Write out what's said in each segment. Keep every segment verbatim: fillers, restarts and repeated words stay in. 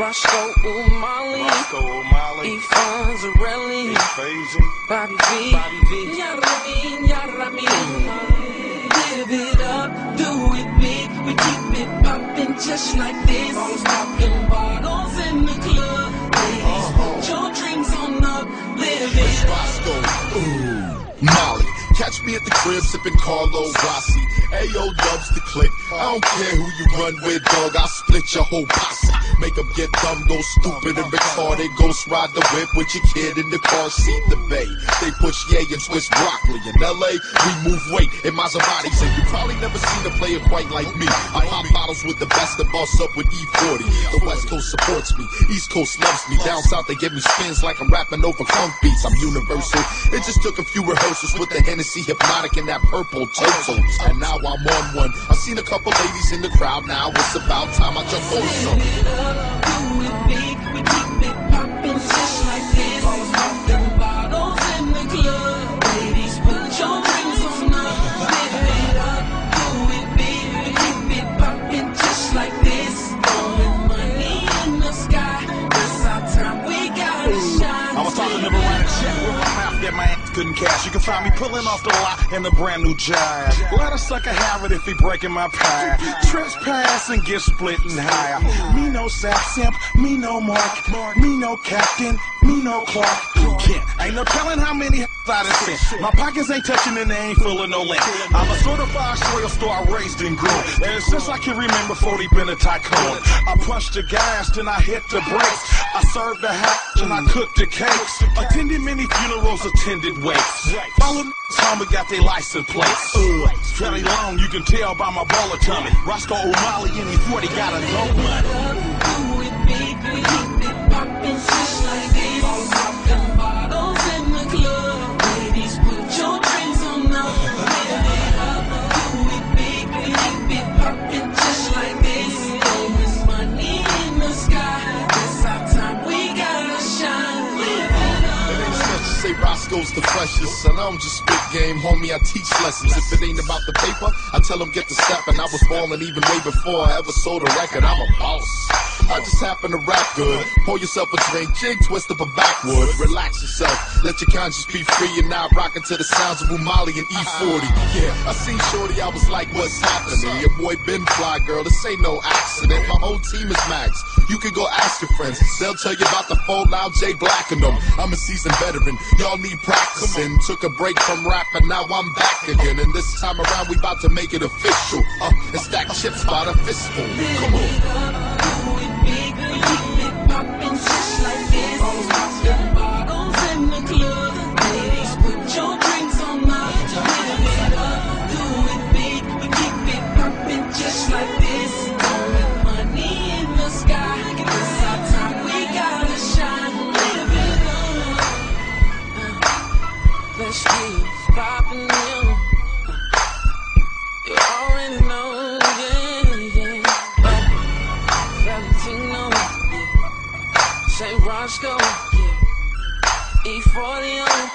Roscoe Umali, E-forty, Bobby V, Nyarami, Nyarami. Give it up, do it big, we keep it poppin' just like this. Poppin' bottles in the club, ladies, put your drinks on up, live it up. Ooh, Molly. Catch me at the crib sipping Carlo Rossi. Ayo, dubs the click. I don't care who you run with, dog. I'll split your whole posse. Make them get dumb, go stupid and retarded. Ghost ride the whip with your kid in the car seat. The bay. They push yay and Swiss broccoli. In L A, we move weight in Maseratis. And you probably never seen a player quite like me. I pop bottles with the best and boss up with E forty. The West Coast supports me. East Coast loves me. Down South, they give me spins like I'm rapping over funk beats. I'm universal. It just took a few rehearsals with the Hennessy. See hypnotic in that purple turtles, and now I'm on one. I've seen a couple ladies in the crowd. Now it's about time I jump on some. Do it big, we keep it poppin' just like this. Pop them bottles in the club, ladies, put your rings on up. Live it up, do it big, we keep it poppin' just like this. Throwing money in the sky, it's our time, we gotta shine. I was talking to Mariah, check with my mouth that my ass couldn't cash. You can find me pulling off the lot in a brand new giant. Let a sucker have it if he breaking my pie. Trespass and get splitting higher. Me no sap simp, me no mark, me no captain, me no Clark. You can't. Ain't no telling how many I done sent. My pockets ain't touching and they ain't full of no lint. I'm a certified soil store, I raised and grew. And since I can remember, forty been a tycoon. I punched the gas, then I hit the brakes. I served the hatch and I cooked the cakes. Attended many funerals, attended wakes. Followed home and got their license plates. Ugh, it's very long, you can tell by my baller tummy. Roscoe Umali and E forty got a low money. Do it big, we keep it poppin' just like this. Pop them bottles in the club, ladies, put your drinks on up. Live it up, do it big, we keep it poppin' just like this. Throwin' money in the sky, it's our time, we gotta shine. Live it up. It ain't such to say Roscoe's the freshest, and I'm just big game, homie, I teach lessons. If it ain't about the paper, I tell them get the step. And I was ballin' even way before I ever sold a record. I'm a boss, I just happen to rap good. Pour yourself a drink, jig, twist up a backward. Relax yourself, let your conscience be free. And now rockin' to the sounds of Umali and E forty. Yeah, I seen Shorty, I was like, what's happening? Your boy been fly, girl, this ain't no accident. My whole team is max, you can go ask your friends. They'll tell you about the fall, now Jay Black and them. I'm a seasoned veteran, y'all need practicing. Took a break from rap, and now I'm back again. And this time around, we bout to make it official. Uh, it's that chips by the fistful, come on. Roscoe, E forty on,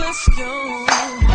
let's go.